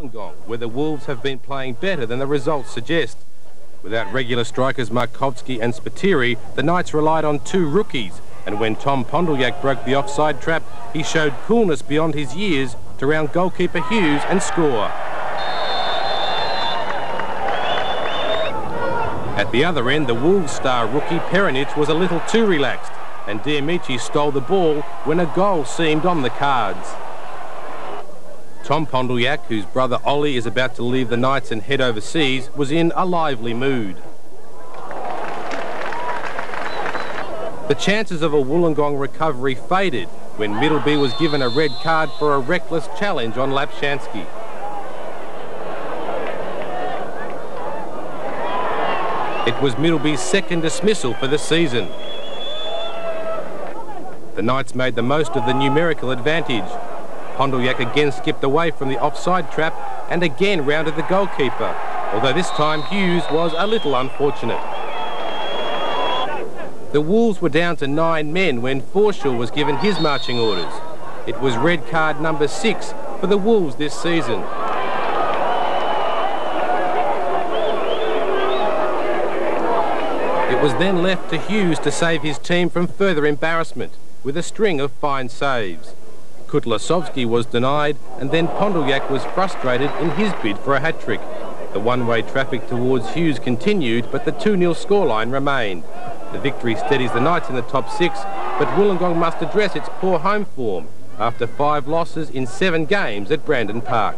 Wollongong, where the Wolves have been playing better than the results suggest. Without regular strikers Markovski and Spiteri, the Knights relied on two rookies, and when Tom Pondeljak broke the offside trap, he showed coolness beyond his years to round goalkeeper Hughes and score. At the other end, the Wolves star rookie Perinich was a little too relaxed, and DeAmicis stole the ball when a goal seemed on the cards. Tom Pondeljak, whose brother Ollie is about to leave the Knights and head overseas, was in a lively mood. The chances of a Wollongong recovery faded when Middleby was given a red card for a reckless challenge on Lapsansky. It was Middleby's second dismissal for the season. The Knights made the most of the numerical advantage. Pondeljak again skipped away from the offside trap and again rounded the goalkeeper, although this time Hughes was a little unfortunate. The Wolves were down to 9 men when Forshaw was given his marching orders. It was red card number 6 for the Wolves this season. It was then left to Hughes to save his team from further embarrassment with a string of fine saves. Kutlesovski was denied, and then Pondeljak was frustrated in his bid for a hat-trick. The one-way traffic towards Hughes continued, but the 2-0 scoreline remained. The victory steadies the Knights in the top 6, but Wollongong must address its poor home form after 5 losses in 7 games at Brandon Park.